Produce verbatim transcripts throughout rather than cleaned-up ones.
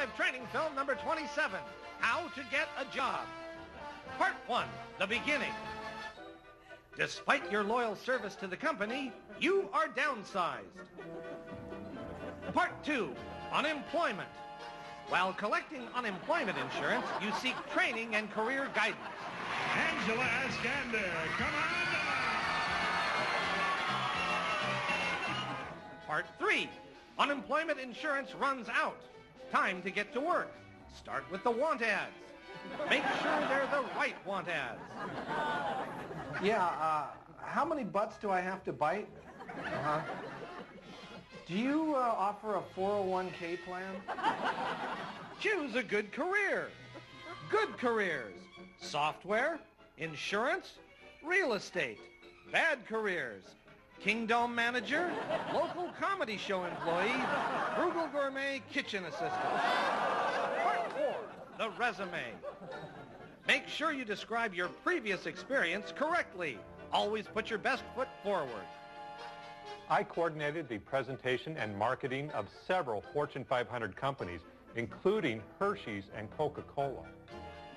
live training film number twenty-seven, How to Get a Job. Part one, the beginning. Despite your loyal service to the company, you are downsized. Part two, unemployment. While collecting unemployment insurance, you seek training and career guidance. Angela Askander, come on down. Part three, unemployment insurance runs out. Time to get to work. Start with the want ads. Make sure they're the right want ads. Yeah, uh, how many butts do I have to bite? Uh-huh. Do you uh, offer a four oh one K plan? Choose a good career. Good careers. Software, insurance, real estate. Bad careers. Kingdom manager, local comedy show employee, frugal gourmet kitchen assistant. Part four, the resume. Make sure you describe your previous experience correctly. Always put your best foot forward. I coordinated the presentation and marketing of several Fortune five hundred companies, including Hershey's and Coca-Cola.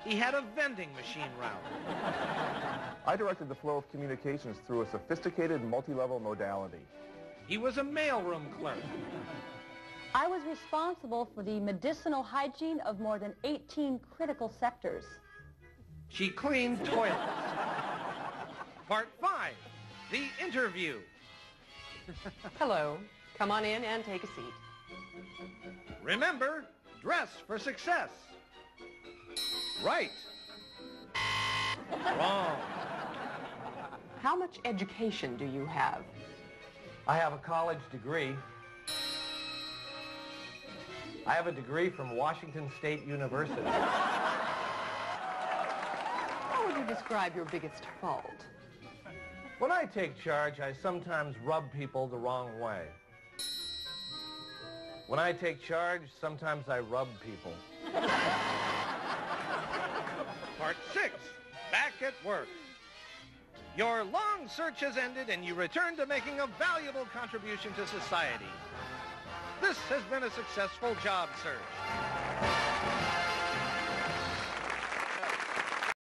He had a vending machine route. I directed the flow of communications through a sophisticated multi-level modality. He was a mailroom clerk. I was responsible for the medicinal hygiene of more than eighteen critical sectors. She cleaned toilets. Part five, the interview. Hello. Come on in and take a seat. Remember, dress for success. Right. Wrong. How much education do you have? I have a college degree. I have a degree from Washington State University. How would you describe your biggest fault? When I take charge, I sometimes rub people the wrong way. When I take charge, sometimes I rub people. Part six, back at work. Your long search has ended and you return to making a valuable contribution to society. This has been a successful job search.